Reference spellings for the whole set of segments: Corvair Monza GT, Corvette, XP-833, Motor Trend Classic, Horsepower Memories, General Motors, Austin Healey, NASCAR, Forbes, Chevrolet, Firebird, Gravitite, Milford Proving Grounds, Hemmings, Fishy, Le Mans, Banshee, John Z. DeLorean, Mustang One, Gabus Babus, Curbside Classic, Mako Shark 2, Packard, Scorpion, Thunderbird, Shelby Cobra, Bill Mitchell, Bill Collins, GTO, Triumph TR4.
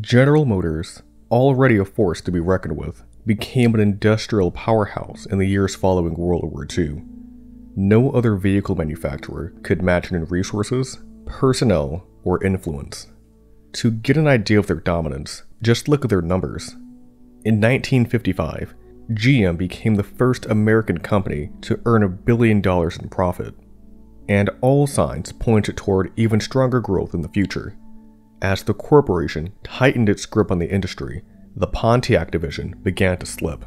General Motors, already a force to be reckoned with, became an industrial powerhouse in the years following World War II. No other vehicle manufacturer could match it in resources, personnel, or influence. To get an idea of their dominance, just look at their numbers. In 1955, GM became the first American company to earn $1 billion in profit, and all signs pointed toward even stronger growth in the future. As the corporation tightened its grip on the industry, the Pontiac division began to slip.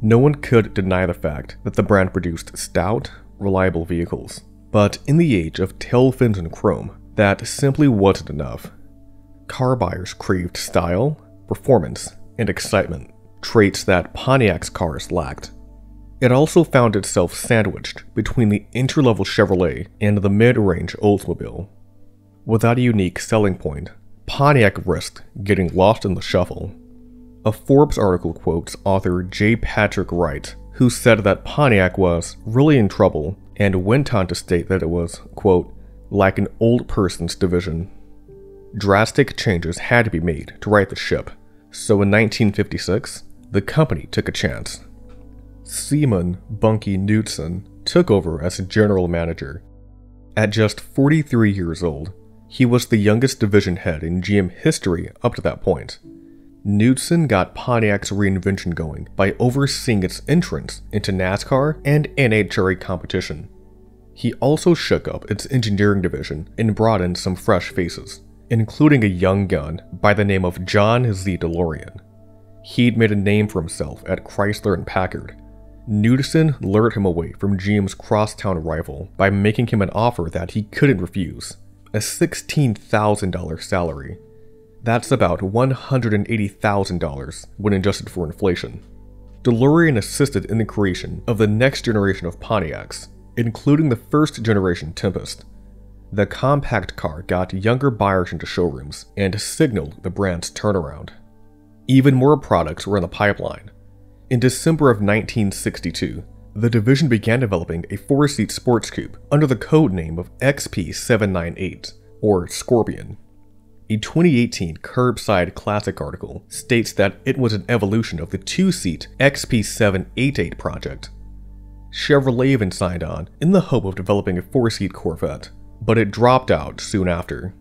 No one could deny the fact that the brand produced stout, reliable vehicles, but in the age of tail fins and chrome, that simply wasn't enough. Car buyers craved style, performance, and excitement, traits that Pontiac's cars lacked. It also found itself sandwiched between the entry-level Chevrolet and the mid-range Oldsmobile. Without a unique selling point, Pontiac risked getting lost in the shuffle. A Forbes article quotes author J. Patrick Wright, who said that Pontiac was really in trouble and went on to state that it was, quote, like an old person's division. Drastic changes had to be made to right the ship, so in 1956, the company took a chance. Semon "Bunkie" Knudsen took over as general manager. At just 43 years old, he was the youngest division head in GM history up to that point. Knudsen got Pontiac's reinvention going by overseeing its entrance into NASCAR and NHRA competition. He also shook up its engineering division and brought in some fresh faces, including a young gun by the name of John Z. DeLorean. He'd made a name for himself at Chrysler and Packard. Knudsen lured him away from GM's crosstown rival by making him an offer that he couldn't refuse, a $16,000 salary. That's about $180,000 when adjusted for inflation. DeLorean assisted in the creation of the next generation of Pontiacs, including the first generation Tempest. The compact car got younger buyers into showrooms and signaled the brand's turnaround. Even more products were in the pipeline. In December of 1962, the division began developing a four-seat sports coupe under the code name of XP-798, or Scorpion. A 2018 Curbside Classic article states that it was an evolution of the two-seat XP-788 project. Chevrolet even signed on in the hope of developing a four-seat Corvette, but it dropped out soon after.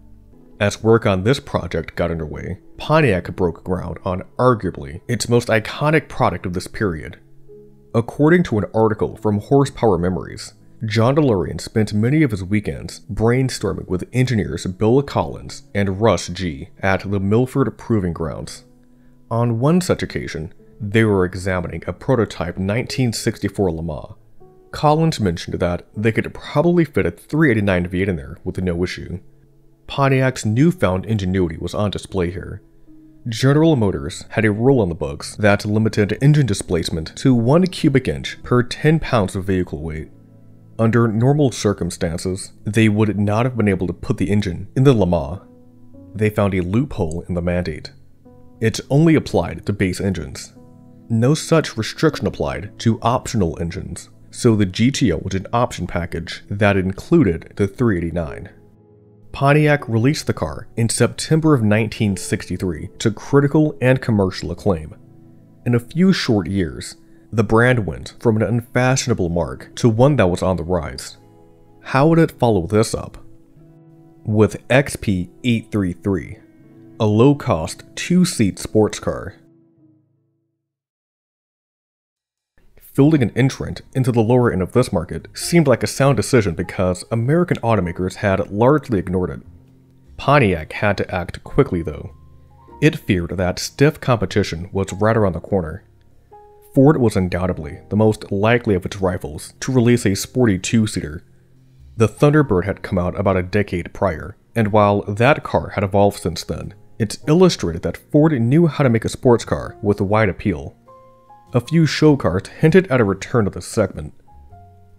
As work on this project got underway, Pontiac broke ground on arguably its most iconic product of this period. According to an article from Horsepower Memories, John DeLorean spent many of his weekends brainstorming with engineers Bill Collins and Russ Gee at the Milford Proving Grounds. On one such occasion, they were examining a prototype 1964 Le Mans. Collins mentioned that they could probably fit a 389 V8 in there with no issue. Pontiac's newfound ingenuity was on display here. General Motors had a rule on the books that limited engine displacement to 1 cubic inch per 10 pounds of vehicle weight. Under normal circumstances, they would not have been able to put the engine in the Le Mans. They found a loophole in the mandate. It only applied to base engines. No such restriction applied to optional engines, so the GTO was an option package that included the 389. Pontiac released the car in September of 1963 to critical and commercial acclaim. In a few short years, the brand went from an unfashionable mark to one that was on the rise. How would it follow this up? With XP-833, a low-cost two-seat sports car. Fielding an entrant into the lower end of this market seemed like a sound decision because American automakers had largely ignored it. Pontiac had to act quickly though. It feared that stiff competition was right around the corner. Ford was undoubtedly the most likely of its rivals to release a sporty two-seater. The Thunderbird had come out about a decade prior, and while that car had evolved since then, it illustrated that Ford knew how to make a sports car with wide appeal. A few show cars hinted at a return to this segment.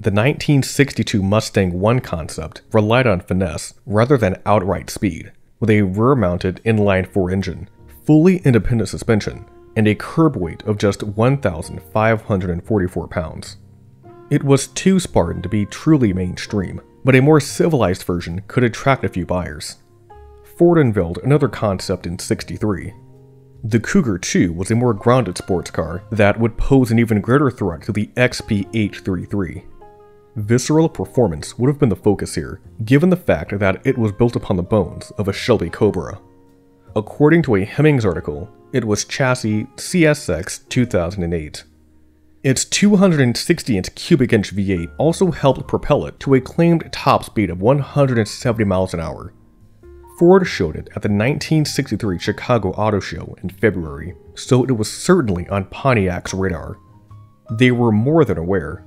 The 1962 Mustang One concept relied on finesse rather than outright speed, with a rear-mounted inline-four engine, fully independent suspension, and a curb weight of just 1,544 pounds. It was too Spartan to be truly mainstream, but a more civilized version could attract a few buyers. Ford unveiled another concept in '63. The Cougar 2 was a more grounded sports car that would pose an even greater threat to the XP833. Visceral performance would have been the focus here, given the fact that it was built upon the bones of a Shelby Cobra. According to a Hemmings article, it was chassis CSX 2008. Its 260-inch cubic inch V8 also helped propel it to a claimed top speed of 170 miles an hour. Ford showed it at the 1963 Chicago Auto Show in February, so it was certainly on Pontiac's radar. They were more than aware.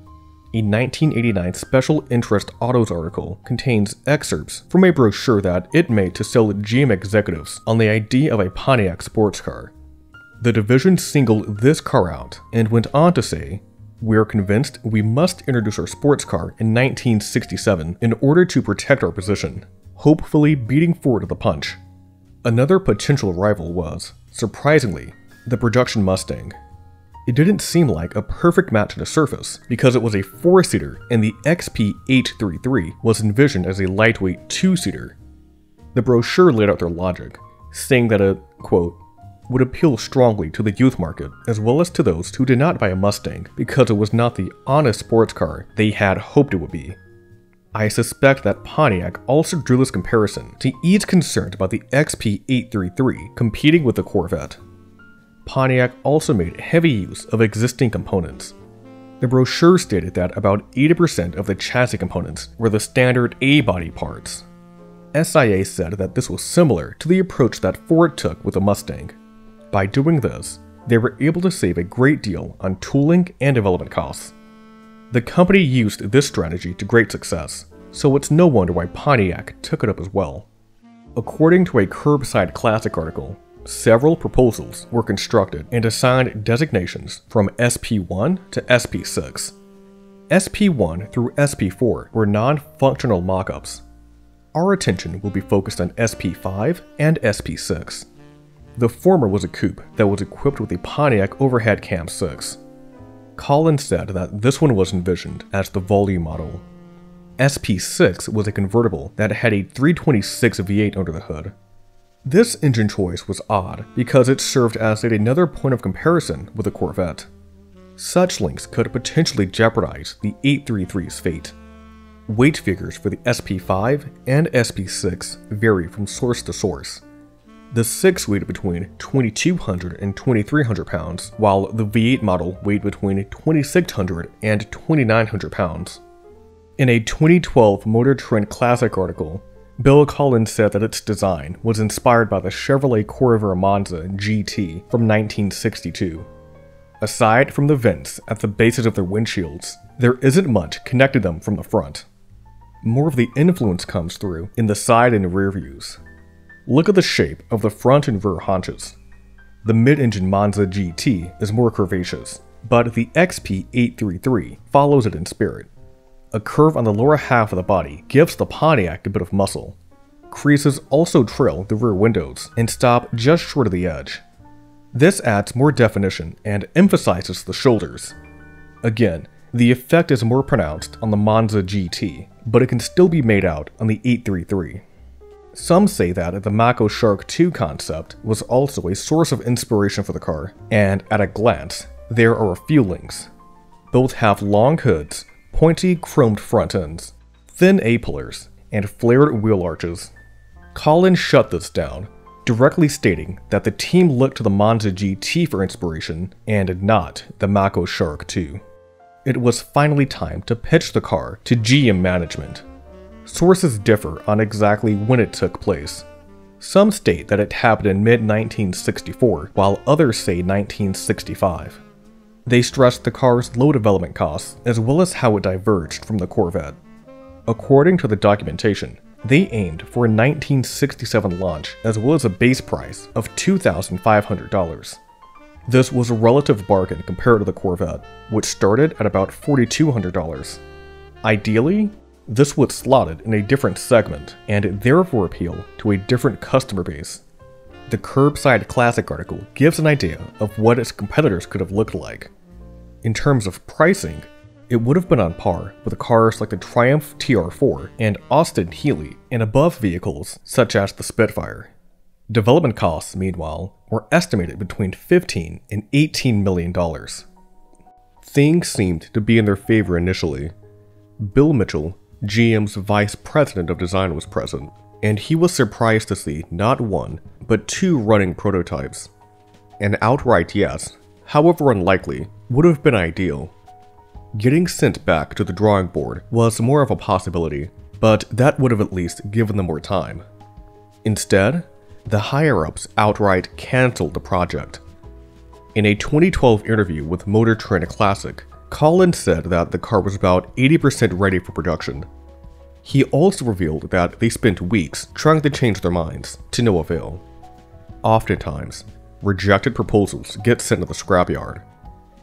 A 1989 Special Interest Autos article contains excerpts from a brochure that it made to sell GM executives on the idea of a Pontiac sports car. The division singled this car out and went on to say, "We are convinced we must introduce our sports car in 1967 in order to protect our position, hopefully beating Ford to the punch." Another potential rival was, surprisingly, the production Mustang. It didn't seem like a perfect match to the surface because it was a four-seater and the XP833 was envisioned as a lightweight two-seater. The brochure laid out their logic, saying that it, quote, would appeal strongly to the youth market as well as to those who did not buy a Mustang because it was not the honest sports car they had hoped it would be. I suspect that Pontiac also drew this comparison to ease concern about the XP833 competing with the Corvette. Pontiac also made heavy use of existing components. The brochure stated that about 80% of the chassis components were the standard A-body parts. SIA said that this was similar to the approach that Ford took with the Mustang. By doing this, they were able to save a great deal on tooling and development costs. The company used this strategy to great success, so it's no wonder why Pontiac took it up as well. According to a Curbside Classic article, several proposals were constructed and assigned designations from SP1 to SP6. SP1 through SP4 were non-functional mock-ups. Our attention will be focused on SP5 and SP6. The former was a coupe that was equipped with a Pontiac overhead cam 6. Collins said that this one was envisioned as the volume model. SP6 was a convertible that had a 326 V8 under the hood. This engine choice was odd because it served as yet another point of comparison with a Corvette. Such links could potentially jeopardize the 833's fate. Weight figures for the SP5 and SP6 vary from source to source. The 6 weighed between 2,200 and 2,300 pounds, while the V8 model weighed between 2,600 and 2,900 pounds. In a 2012 Motor Trend Classic article, Bill Collins said that its design was inspired by the Chevrolet Corvair Monza GT from 1962. Aside from the vents at the bases of their windshields, there isn't much connecting them from the front. More of the influence comes through in the side and rear views. Look at the shape of the front and rear haunches. The mid-engine Monza GT is more curvaceous, but the XP833 follows it in spirit. A curve on the lower half of the body gives the Pontiac a bit of muscle. Creases also trail the rear windows and stop just short of the edge. This adds more definition and emphasizes the shoulders. Again, the effect is more pronounced on the Monza GT, but it can still be made out on the 833. Some say that the Mako Shark 2 concept was also a source of inspiration for the car, and at a glance, there are a few links. Both have long hoods, pointy chromed front ends, thin A-pillars, and flared wheel arches. Collins shut this down, directly stating that the team looked to the Monza GT for inspiration and not the Mako Shark 2. It was finally time to pitch the car to GM management. Sources differ on exactly when it took place. Some state that it happened in mid-1964, while others say 1965. They stressed the car's low development costs as well as how it diverged from the Corvette. According to the documentation, they aimed for a 1967 launch as well as a base price of $2,500. This was a relative bargain compared to the Corvette, which started at about $4,200. Ideally, this was slotted in a different segment and therefore appeal to a different customer base. The Curbside Classic article gives an idea of what its competitors could have looked like. In terms of pricing, it would have been on par with cars like the Triumph TR4 and Austin Healey and above vehicles such as the Spitfire. Development costs, meanwhile, were estimated between $15 and $18 million. Things seemed to be in their favor initially. Bill Mitchell, GM's vice president of design, was present, and he was surprised to see not one, but two running prototypes. An outright yes, however unlikely, would have been ideal. Getting sent back to the drawing board was more of a possibility, but that would have at least given them more time. Instead, the higher-ups outright cancelled the project. In a 2012 interview with Motor Trend Classic, Collins said that the car was about 80% ready for production. He also revealed that they spent weeks trying to change their minds, to no avail. Oftentimes, rejected proposals get sent to the scrapyard.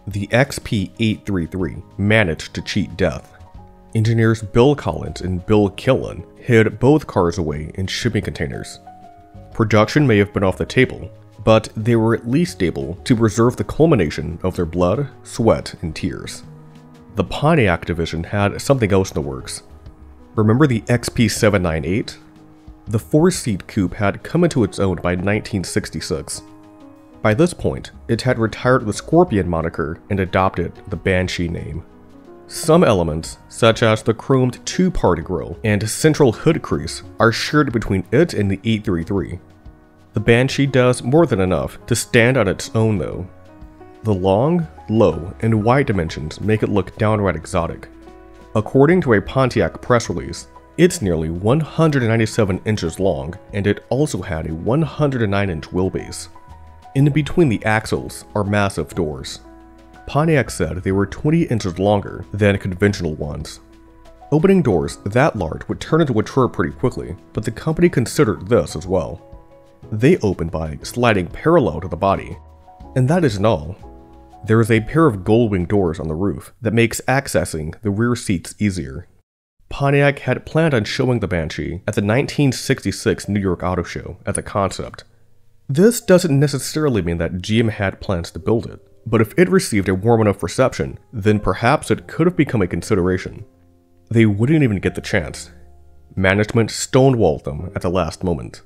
The XP-833 managed to cheat death. Engineers Bill Collins and Bill Killen hid both cars away in shipping containers. Production may have been off the table, but they were at least able to preserve the culmination of their blood, sweat, and tears. The Pontiac division had something else in the works. Remember the XP-798? The four-seat coupe had come into its own by 1966. By this point, it had retired the Scorpion moniker and adopted the Banshee name. Some elements, such as the chromed two-part grille and central hood crease, are shared between it and the 833. The Banshee does more than enough to stand on its own though. The long, low, and wide dimensions make it look downright exotic. According to a Pontiac press release, it's nearly 197 inches long, and it also had a 109-inch wheelbase. In between the axles are massive doors. Pontiac said they were 20 inches longer than conventional ones. Opening doors that large would turn into a chore pretty quickly, but the company considered this as well. They open by sliding parallel to the body. And that isn't all. There is a pair of gold-wing doors on the roof that makes accessing the rear seats easier. Pontiac had planned on showing the Banshee at the 1966 New York Auto Show as a concept. This doesn't necessarily mean that GM had plans to build it, but if it received a warm enough reception, then perhaps it could have become a consideration. They wouldn't even get the chance. Management stonewalled them at the last moment.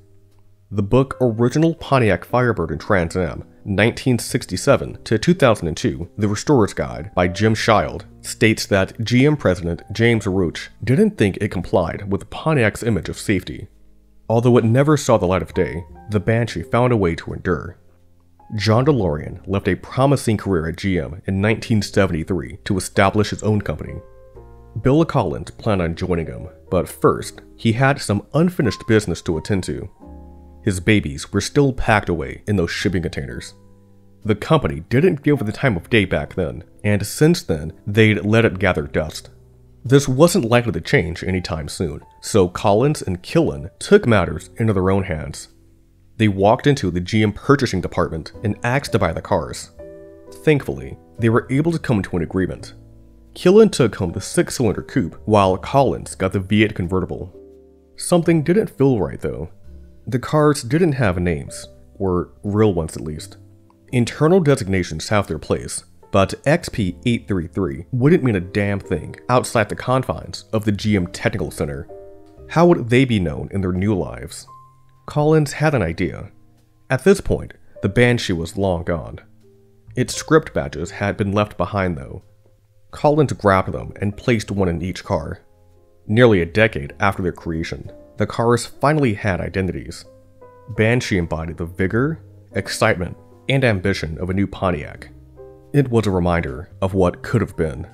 The book Original Pontiac Firebird and Trans Am, 1967 to 2002, The Restorer's Guide by Jim Shield, states that GM President James Roach didn't think it complied with Pontiac's image of safety. Although it never saw the light of day, the Banshee found a way to endure. John DeLorean left a promising career at GM in 1973 to establish his own company. Bill Collins planned on joining him, but first, he had some unfinished business to attend to. His babies were still packed away in those shipping containers. The company didn't give it the time of day back then, and since then, they'd let it gather dust. This wasn't likely to change anytime soon, so Collins and Killen took matters into their own hands. They walked into the GM purchasing department and asked to buy the cars. Thankfully, they were able to come to an agreement. Killen took home the 6-cylinder coupe, while Collins got the V8 convertible. Something didn't feel right though. The cars didn't have names, or real ones at least. Internal designations have their place, but XP-833 wouldn't mean a damn thing outside the confines of the GM Technical Center. How would they be known in their new lives? Collins had an idea. At this point, the Banshee was long gone. Its script badges had been left behind though. Collins grabbed them and placed one in each car. Nearly a decade after their creation, the cars finally had identities. Banshee embodied the vigor, excitement, and ambition of a new Pontiac. It was a reminder of what could have been.